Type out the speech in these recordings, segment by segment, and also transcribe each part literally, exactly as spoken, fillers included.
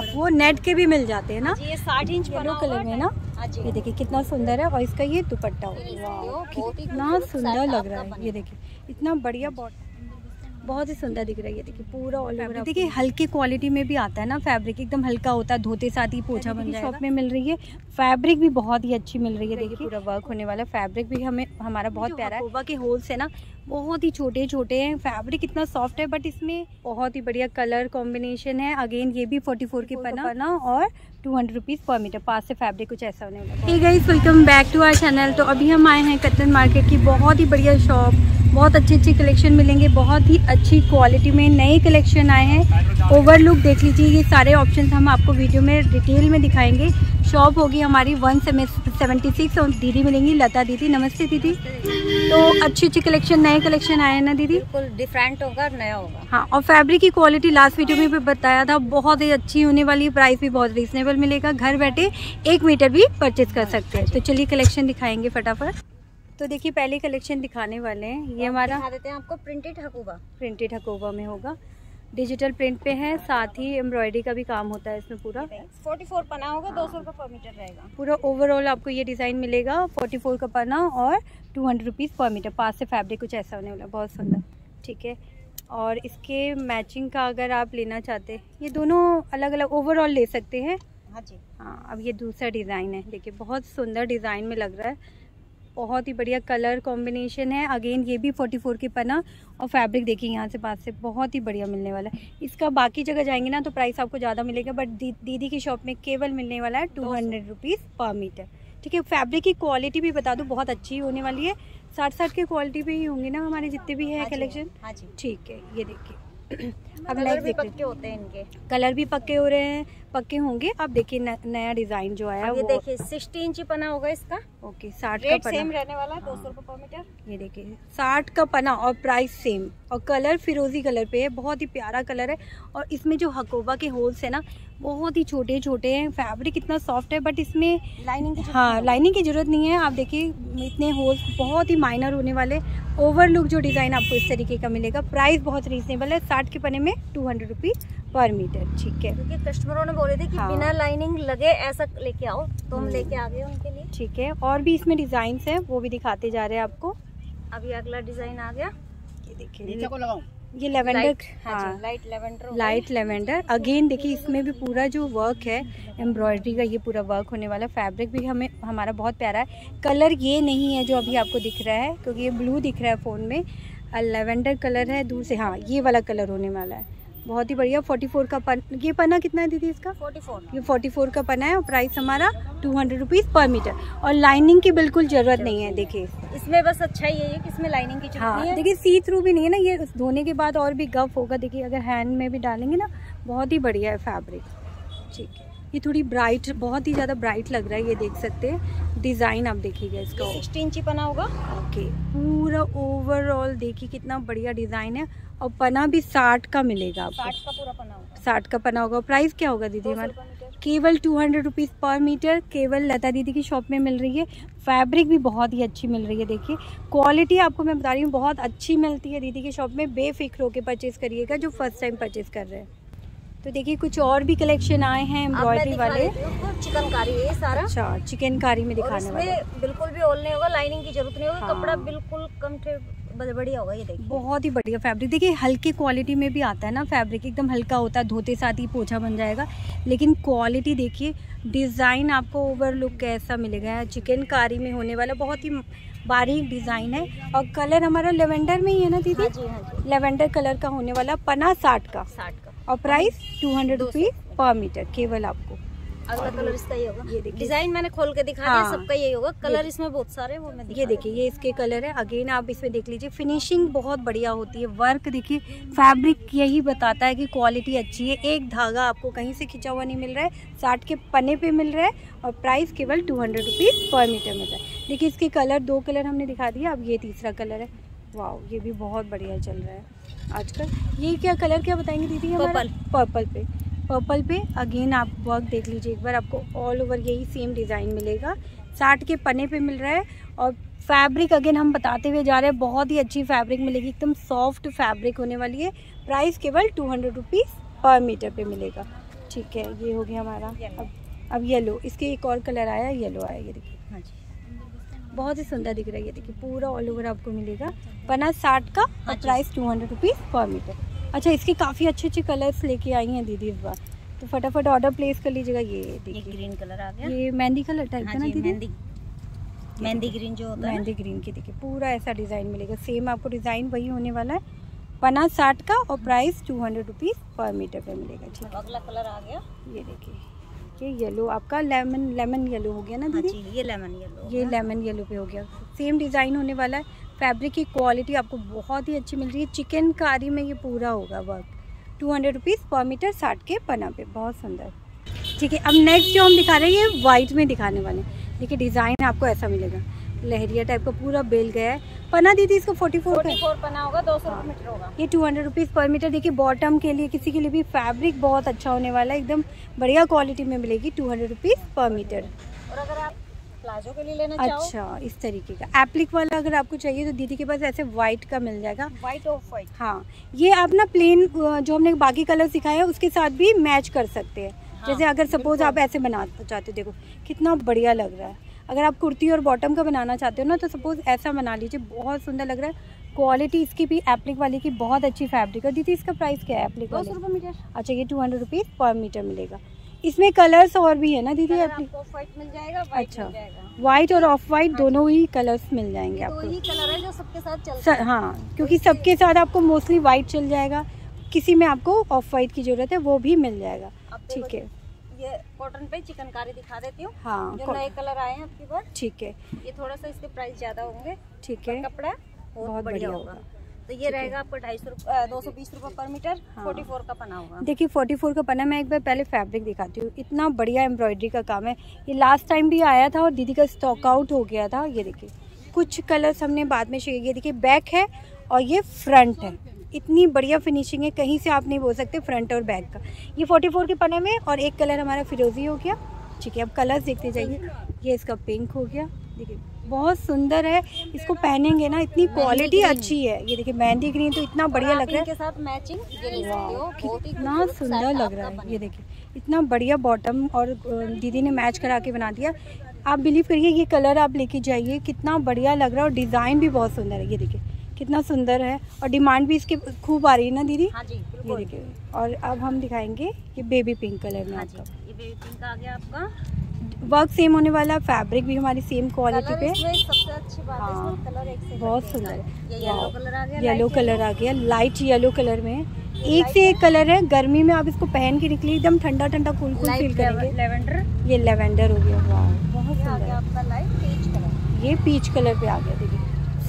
आपको नेट के भी मिल जाते हैं ना, ये साठ इंच येलो कलर में ना। ये देखिए कितना सुंदर है, और इसका ये दुपट्टा हो कितना सुंदर लग रहा है। ये देखिए इतना बढ़िया, बहुत ही सुंदर दिख रहा है। ये देखिए पूरा ऑल ओवर, देखिए हल्की क्वालिटी में भी आता है ना फैब्रिक, एकदम हल्का होता है, धोते साथ ही पोछा बन जाएगा। शॉप में मिल रही है, फैब्रिक भी बहुत ही अच्छी मिल रही है। देखिए पूरा वर्क होने वाला फैब्रिक भी हमें हमारा बहुत प्यारा है। हाकोबा के होल्स है ना बहुत ही छोटे छोटे हैं, फैब्रिक इतना सॉफ्ट है, बट इसमें बहुत ही बढ़िया कलर कॉम्बिनेशन है। अगेन ये भी फोर्टी फोर के पना और two hundred rupees per metre पास से फैब्रिक कुछ ऐसा होने वाला है। Guys welcome back to our channel. तो अभी हम आए हैं कतरन मार्केट की बहुत ही बढ़िया शॉप, बहुत अच्छे अच्छे कलेक्शन मिलेंगे, बहुत ही अच्छी क्वालिटी में नए कलेक्शन आए हैं। ओवरलुक देख लीजिए, ये सारे ऑप्शंस हम आपको वीडियो में डिटेल में दिखाएंगे। शॉप होगी हमारी वन सेवेंटी सिक्स। और दीदी मिलेंगी लता दीदी, नमस्ते दीदी। तो अच्छे अच्छे कलेक्शन, नए कलेक्शन आए हैं ना दीदी, बिल्कुल डिफरेंट होगा, नया होगा। हाँ, और फैब्रिक की क्वालिटी लास्ट वीडियो में भी बताया था बहुत ही अच्छी होने वाली है, प्राइस भी बहुत रीजनेबल मिलेगा, घर बैठे एक मीटर भी परचेज कर सकते हैं। तो चलिए कलेक्शन दिखाएंगे फटाफट। तो देखिए पहले कलेक्शन दिखाने वाले हैं, ये हमारा दिखा देते हैं आपको प्रिंटेड हकोबा। प्रिंटेड हकोबा में होगा, डिजिटल प्रिंट पे है, साथ ही एम्ब्रॉयडरी का भी काम होता है इसमें पूरा। फोर्टी फोर पना होगा, दो सौ रुपये पर मीटर रहेगा। पूरा ओवरऑल आपको ये डिज़ाइन मिलेगा, फोर्टी फोर का पना और two hundred rupees per metre पास से फैब्रिक कुछ ऐसा होने वाला, बहुत सुंदर। ठीक है, और इसके मैचिंग का अगर आप लेना चाहते, ये दोनों अलग अलग ओवरऑल ले सकते हैं। हाँ जी हाँ। अब ये दूसरा डिज़ाइन है, देखिए बहुत सुंदर डिज़ाइन में लग रहा है, बहुत ही बढ़िया कलर कॉम्बिनेशन है। अगेन ये भी फोर्टी फोर के पना, और फैब्रिक देखिए यहाँ से पास से बहुत ही बढ़िया मिलने वाला है। इसका बाकी जगह जाएंगे ना तो प्राइस आपको ज़्यादा मिलेगा, बट दी, दीदी की शॉप में केवल मिलने वाला है two hundred rupees per metre. ठीक है, फैब्रिक की क्वालिटी भी बता दूँ बहुत अच्छी होने वाली है, साठ साठ की क्वालिटी भी होंगी ना हमारे जितने भी है कलेक्शन। हाँ जी ठीक है, ये देखिए अब कलर भी पक्के होते हैं इनके, कलर भी पक्के हो रहे हैं, पक्के होंगे। आप देखिए नया डिजाइन जो आया, ये देखिए साठ इंच पना होगा इसका। ओके, साठ का पना सेम रहने वाला है, दो सौ रुपये पर मीटर। ये देखिए साठ का पना और प्राइस सेम, और कलर फिरोजी कलर पे है, बहुत ही प्यारा कलर है। और इसमें जो हकोबा के होल्स है ना बहुत ही छोटे छोटे हैं, फैब्रिक इतना सॉफ्ट है, बट इसमें लाइनिंग की, हाँ लाइनिंग की जरूरत नहीं है। आप देखिए इतने होल्स बहुत ही माइनर होने वाले, ओवरलुक जो डिज़ाइन आपको इस तरीके का मिलेगा। प्राइस बहुत रीजनेबल है, साठ के पने में two hundred rupees per metre. ठीक है, क्योंकि कस्टमरों ने बोले थे कि हाँ। बिना लाइनिंग लगे ऐसा लेके आओ, तो हम लेके आ गए उनके लिए। ठीक है, और भी इसमें डिजाइन हैं, वो भी दिखाते जा रहे हैं आपको। अभी अगला डिजाइन आ गया, ये देखिए ये लेवेंडर, हाँ light lavender, light lavender. Again देखिए इसमें भी पूरा जो वर्क है एम्ब्रॉयडरी का, ये पूरा वर्क होने वाला, फैब्रिक भी हमें हमारा बहुत प्यारा है। कलर ये नहीं है जो अभी आपको दिख रहा है, क्योंकि ये ब्लू दिख रहा है फ़ोन में, लेवेंडर कलर है दूर से, हाँ ये वाला कलर होने वाला है, बहुत ही बढ़िया। फोर्टी फोर का पन, ये पना कितना है दीदी इसका? Forty four. ये फोर्टी फोर का पना है, और प्राइस हमारा two hundred rupees per metre. और लाइनिंग की बिल्कुल जरूरत नहीं है, देखिए इसमें बस अच्छा ही है कि इसमें लाइनिंग की जरूरत हाँ, नहीं है। देखिए सी थ्रू भी नहीं है ना, ये धोने के बाद और भी गफ होगा। देखिए अगर हैंड में भी डालेंगे ना, बहुत ही बढ़िया है फैब्रिक। ठीक है, ये थोड़ी ब्राइट, बहुत ही ज़्यादा ब्राइट लग रहा है, ये देख सकते हैं डिज़ाइन। आप देखिएगा इसका सिक्सटी इंच पना होगा। ओके, पूरा ओवरऑल देखिए कितना बढ़िया डिज़ाइन है, और पना भी साठ का मिलेगा आपको, साठ का पूरा पना होगा, साठ का पना होगा। प्राइस क्या होगा दीदी हमारा? केवल two hundred rupees per metre, केवल लता दीदी की शॉप में मिल रही है। फैब्रिक भी बहुत ही अच्छी मिल रही है, देखिए क्वालिटी आपको मैं बता रही हूँ बहुत अच्छी मिलती है दीदी की शॉप में। बेफिक्र होकर परचेज़ करिएगा जो फर्स्ट टाइम परचेज़ कर रहे हैं। तो देखिए कुछ और भी कलेक्शन आए हैं एम्ब्रॉयडरी वाले, चिकनकारी है सारा। अच्छा, चिकनकारी में दिखाने वाले, बिल्कुल भी ओल नहीं होगा, लाइनिंग की जरूरत नहीं होगी, हाँ। कपड़ा बिल्कुल कम बढ़िया होगा। ये देखिए बहुत ही बढ़िया फैब्रिक, देखिए हल्के क्वालिटी में भी आता है ना फैब्रिक, एकदम हल्का होता है, धोते साथ ही पोछा बन जाएगा। लेकिन क्वालिटी देखिए, डिज़ाइन आपको ओवरलुक कैसा मिलेगा, चिकनकारी में होने वाला बहुत ही बारीक डिज़ाइन है। और कलर हमारा लेवेंडर में ही है ना दीदी? हाँ जी हाँ जी, लेवेंडर कलर का होने वाला, पना साठ का, साठ का, और price two hundred rupees per metre केवल आपको। अगला कलर इसका ये होगा, ये देखिए डिजाइन मैंने खोल के दिखा दिया, सबका यही होगा। कलर इसमें बहुत सारे वो मैं, ये देखिए ये इसके कलर है। अगेन आप इसमें देख लीजिए, फिनिशिंग बहुत बढ़िया होती है, वर्क देखिए, फैब्रिक यही बताता है कि क्वालिटी अच्छी है। एक धागा आपको कहीं से खिंचा हुआ नहीं मिल रहा है, साठ के पने पे मिल रहा है, और प्राइस केवल two hundred rupees per metre मिल रहा है। देखिए इसके कलर, दो कलर हमने दिखा दिया, अब ये तीसरा कलर है। वाह, ये भी बहुत बढ़िया चल रहा है आजकल। ये क्या कलर क्या बताएंगे दीदी? पर्पल, पर्पल पे, पर्पल पे अगेन आप वर्क देख लीजिए एक बार, आपको ऑल ओवर यही सेम डिज़ाइन मिलेगा, साठ के पने पे मिल रहा है। और फैब्रिक अगेन हम बताते हुए जा रहे हैं, बहुत ही अच्छी फैब्रिक मिलेगी, एकदम सॉफ्ट फैब्रिक होने वाली है। प्राइस केवल two hundred rupees per metre पे मिलेगा। ठीक है, ये हो गया हमारा। अब अब येलो, इसके एक और कलर आया, येलो आया, ये देखिए। हाँ जी, बहुत ही सुंदर दिख रहा है, ये देखिए पूरा ऑल ओवर आपको मिलेगा। पना साठ का और price two hundred rupees per metre. अच्छा, इसके काफ़ी अच्छे अच्छे कलर्स लेके आई हैं दीदी इस बार, तो फटाफट ऑर्डर प्लेस कर लीजिएगा। ये देखिए ग्रीन कलर आ गया, ये मेहंदी कलर टाइप का ना दीदी, मेहंदी ग्रीन जो होता है, मेहंदी ग्रीन की देखिए पूरा ऐसा डिज़ाइन मिलेगा। सेम आपको डिज़ाइन वही होने वाला है, पना साठ का और price two hundred rupees per metre पे मिलेगा। ठीक, अगला कलर आ गया, ये देखिए ये येलो आपका लेमन लेमन येलो हो गया ना दीदी। हाँ जी, ये लेमन येलो, ये लेमन येलो पे हो गया। सेम डिज़ाइन होने वाला है, फैब्रिक की क्वालिटी आपको बहुत ही अच्छी मिल रही है। चिकनकारी में ये पूरा होगा work. Two hundred rupees per metre साठ के पना पे, बहुत सुंदर। ठीक है, अब नेक्स्ट जो हम दिखा रहे हैं ये वाइट में दिखाने वाले हैं। देखिए डिज़ाइन आपको ऐसा मिलेगा, लहरिया टाइप का पूरा बेल गया है। पना दीदी इसको चौवालीस पना होगा, दो सौ हाँ। मीटर होगा ये, two hundred rupees per metre. देखिए बॉटम के लिए किसी के लिए भी फैब्रिक बहुत अच्छा होने वाला है, एकदम बढ़िया क्वालिटी में मिलेगी, two hundred rupees per metre. और अगर आप प्लाजो के लिए लेना चाहो, अच्छा इस तरीके का एप्लिक वाला अगर आपको चाहिए तो दीदी के पास ऐसे व्हाइट का मिल जाएगा, व्हाइट ऑफ वाइट। हाँ, ये आप ना प्लेन जो हमने बाकी कलर्स दिखाए हैं उसके साथ भी मैच कर सकते हैं। हाँ, जैसे अगर सपोज आप ऐसे बनाना चाहते हो, देखो कितना बढ़िया लग रहा है। अगर आप कुर्ती और बॉटम का बनाना चाहते हो ना, तो सपोज़ ऐसा बना लीजिए, बहुत सुंदर लग रहा है। क्वालिटी इसकी भी एप्लिक वाली की बहुत अच्छी फैब्रिक है। दीदी इसका प्राइस क्या है एप्लिक वाले? दो सौ रुपये मीटर। अच्छा, ये two hundred rupees per metre मिलेगा। इसमें कलर्स और भी है ना दीदी? ऑफ वाइट मिल जाएगा, अच्छा वाइट और ऑफ वाइट दोनों ही कलर्स मिल जाएंगे आपको। दो ही कलर है जो सबके साथ चलता है। हाँ, क्योंकि सबके साथ आपको मोस्टली वाइट चल जाएगा, किसी में आपको ऑफ वाइट की जरूरत है वो भी मिल जाएगा। ठीक है, ये कॉटन पे चिकनकारी दिखा देती हूँ। हाँ, जो नए कलर आए हैं आपकी बार। ठीक है, ये थोड़ा सा इसके प्राइस ज्यादा होंगे। ठीक है, कपड़ा बहुत बढ़िया होगा। तो ये रहेगा आपको ढाई सौ रुपये, दो सौ बीस रुपये पर मीटर। हाँ, चौवालीस का पना होगा। देखिए चौवालीस का पना, मैं एक बार पहले फैब्रिक दिखाती हूँ। इतना बढ़िया एम्ब्रॉयडरी का काम है। ये लास्ट टाइम भी आया था और दीदी का स्टॉक आउट हो गया था। ये देखिए कुछ कलर्स हमने बाद में शेयर किए। देखिए बैक है और ये फ्रंट है, इतनी बढ़िया फिनिशिंग है, कहीं से आप नहीं बोल सकते फ्रंट और बैक का। ये चौवालीस के पने में, और एक कलर हमारा फिरोजी हो गया। ठीक है, अब कलर्स देखते जाइए। ये इसका पिंक हो गया, देखिए बहुत सुंदर है। इसको पहनेंगे ना, इतनी क्वालिटी अच्छी है। ये देखिए मेहंदी ग्रीन तो इतना बढ़िया लग रहा है, इसके साथ मैचिंग कितना सुंदर लग रहा है। ये देखिए इतना बढ़िया बॉटम और दीदी ने मैच करा के बना दिया। आप बिलीव करिए, ये कलर आप लेके जाइए, कितना बढ़िया लग रहा है, और डिज़ाइन भी बहुत सुंदर है। ये देखिए कितना सुंदर है, और डिमांड भी इसके खूब आ रही है ना दीदी। हाँ जी, ये देखिए। और अब हम दिखाएंगे ये बेबी पिंक कलर में। हाँ आपका ये बेबी पिंक आ गया आपका। वर्क सेम होने वाला, फैब्रिक भी हमारी सेम क्वालिटी पे। सबसे अच्छी बात है इसमें कलर एक से बहुत सुंदर है। येलो कलर आ गया, येलो कलर आ गया, लाइट येलो कलर में एक से एक कलर है। गर्मी में आप इसको पहन के निकलिए, एकदम ठंडा ठंडा कूल कूल फील करेंगे। लेवेंडर, ये लेवेंडर हो गया, वाह बहुत सुंदर आपका। लाइट पीच कलर, ये पीच कलर पे आ गया। देखिए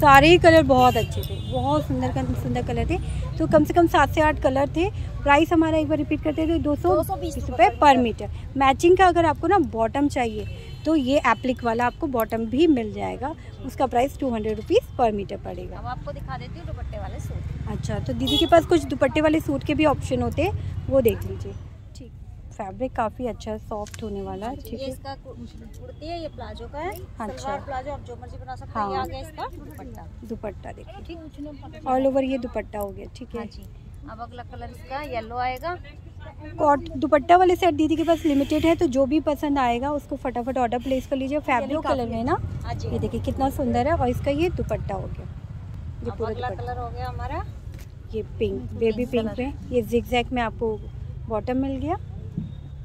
सारे ही कलर बहुत अच्छे थे, बहुत सुंदर सुंदर कलर थे। तो कम से कम सात से आठ कलर थे। प्राइस हमारा एक बार रिपीट करते थे, दो सौ बीस रुपये पर मीटर। मैचिंग का अगर आपको ना बॉटम चाहिए तो ये एप्लिक वाला आपको बॉटम भी मिल जाएगा। उसका price two hundred rupees per metre पड़ेगा। अब आपको दिखा देती हूँ दुपट्टे वाले सूट। अच्छा, तो दीदी के पास कुछ दुपट्टे वाले सूट के भी ऑप्शन होते हैं, वो देख लीजिए। ठीक, फैब्रिक काफ़ी अच्छा सॉफ्ट होने वाला है। ठीक है, इसका कुर्ती है, ये प्लाजो का है। अच्छा, प्लाजो आप जो मर्जी बना सकते हैं। हाँ, ये इसका दुपट्टा, दुपट्टा देखिए ऑल ओवर ये दुपट्टा हो गया। ठीक है जी, अब अगला कलर इसका येलो आएगा। कॉट दुपट्टा वाले सेट दीदी के पास लिमिटेड है, तो जो भी पसंद आएगा उसको फटाफट ऑर्डर प्लेस कर लीजिए। फैब्रिक कलर में ना, ये देखिए कितना सुंदर है, और इसका ये दुपट्टा हो गया। ये पूरा कलर हो गया हमारा, ये पिंक बेबी पिंक में, ये जिगजैग में आपको बॉटम मिल गया।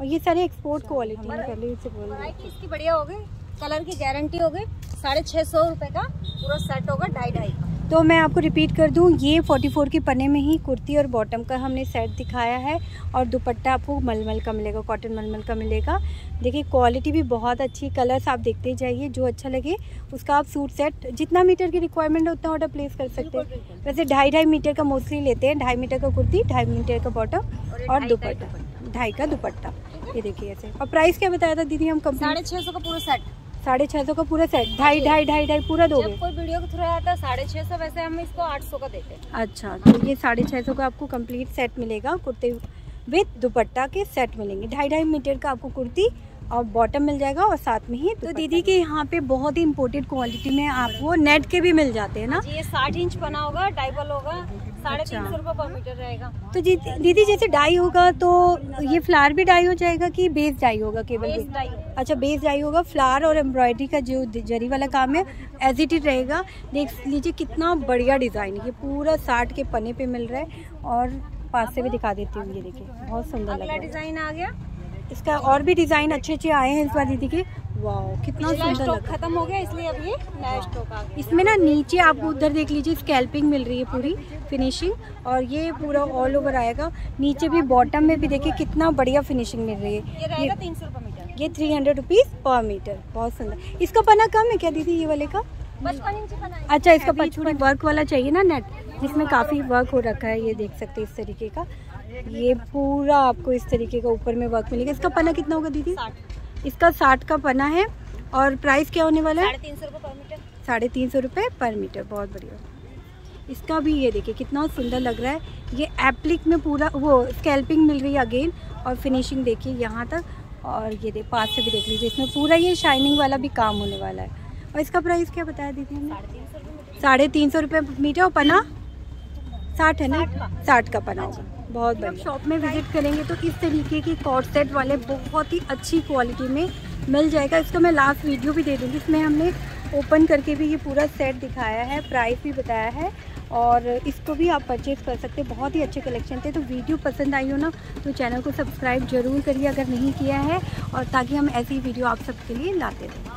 और ये सारे एक्सपोर्ट क्वालिटी में पहले से बोल रहे हैं। इसकी बढ़िया हो गई, कलर की गारंटी हो गई। साढ़े छः सौ रुपये का पूरा सेट होगा, ढाई ढाई का। तो मैं आपको रिपीट कर दूं, ये चौवालीस के पने में ही कुर्ती और बॉटम का हमने सेट दिखाया है, और दुपट्टा आपको मलमल का मिलेगा, कॉटन मलमल का मिलेगा। देखिए क्वालिटी भी बहुत अच्छी, कलर्स आप देखते जाइए, जो अच्छा लगे उसका आप सूट सेट, जितना मीटर की रिक्वायरमेंट है उतना ऑर्डर प्लेस कर सकते हैं। वैसे ढाई ढाई मीटर का मोस्टली लेते हैं, ढाई मीटर का कुर्ती, ढाई मीटर का बॉटम, और दुपट्टा ढाई का दुपट्टा। ये देखिए ऐसे। और प्राइस क्या बताया था दीदी? हम कम साढ़े छः सौ का पूरा सेट, साढ़े छः सौ का पूरा सेट, ढाई ढाई ढाई ढाई पूरा दोगे। जब कोई वीडियो के थ्रू आता है साढ़े छः सौ, वैसे हम इसको आठ सौ का देते हैं। अच्छा, तो ये साढ़े छः सौ का आपको कंप्लीट सेट मिलेगा, कुर्ती विद दुपट्टा के सेट मिलेंगे। ढाई ढाई मीटर का आपको कुर्ती और बॉटम मिल जाएगा और साथ में ही। तो दीदी के यहाँ पे बहुत ही इम्पोर्टेड क्वालिटी में आपको नेट के भी मिल जाते हैं ना जी। ये साठ इंच बना होगा, डाइबल होगा, साढ़े तीन सौ रुपये पर मीटर रहेगा। तो जी दीदी जैसे डाई होगा तो ये फ्लावर भी डाई हो जाएगा कि बेस डाई होगा? केवल अच्छा बेस डाई होगा। फ्लावर और एम्ब्रॉयडरी का जो जरी वाला काम है एज इट इज रहेगा। देख लीजिए कितना बढ़िया डिज़ाइन, ये पूरा साठ के पने पे मिल रहा है। और पास से भी दिखा देती हूँ, ये देखिए बहुत सुंदर लग रहा है। डिज़ाइन आ गया इसका, और भी डिजाइन अच्छे अच्छे आए हैं इस बार दीदी के। वाह कितना सुंदर लग, खत्म हो गया इसलिए अब ये नया स्टॉक आ गया। इसमें ना नीचे आपको उधर देख लीजिए स्कैल्पिंग मिल रही है पूरी फिनिशिंग, और ये पूरा ऑल ओवर आएगा। नीचे भी बॉटम में भी देखिए कितना बढ़िया फिनिशिंग मिल रही है। ये तीन सौ रुपये मीटर, ये three hundred rupees per metre. बहुत सुंदर। इसका पना कम है क्या दीदी ये वाले का? अच्छा इसका पचपन इंच वर्क वाला चाहिए ना नेट, जिसमें काफ़ी वर्क हो रखा है। ये देख सकते हैं इस तरीके का, ये पूरा आपको इस तरीके का ऊपर में वर्क मिलेगा। इसका पना कितना होगा दीदी? साठ। इसका साठ का पना है। और प्राइस क्या होने वाला है? साढ़े तीन सौ रुपये पर मीटर। साढ़े तीन सौ रुपये पर मीटर, बहुत बढ़िया। इसका भी ये देखिए कितना सुंदर लग रहा है। ये एप्लिक में पूरा वो स्कैल्पिंग मिल रही है अगेन, और फिनिशिंग देखिए यहाँ तक। और ये देख पास से भी देख लीजिए, इसमें पूरा ये शाइनिंग वाला भी काम होने वाला है। और इसका प्राइस क्या बताया दीदी हमने? साढ़े तीन सौ रुपये मीटर। और पना साठ है ना, साठ का पना होगा। बहुत बढ़िया। शॉप में विजिट करेंगे तो इस तरीके की कॉर्ड सेट वाले बहुत ही अच्छी क्वालिटी में मिल जाएगा। इसका मैं लास्ट वीडियो भी दे दूँगी, इसमें हमने ओपन करके भी ये पूरा सेट दिखाया है, प्राइस भी बताया है, और इसको भी आप परचेज़ कर सकते हैं। बहुत ही अच्छे कलेक्शन थे। तो वीडियो पसंद आई हो ना तो चैनल को सब्सक्राइब जरूर करिए अगर नहीं किया है, और ताकि हम ऐसी वीडियो आप सबके लिए लाते रहें।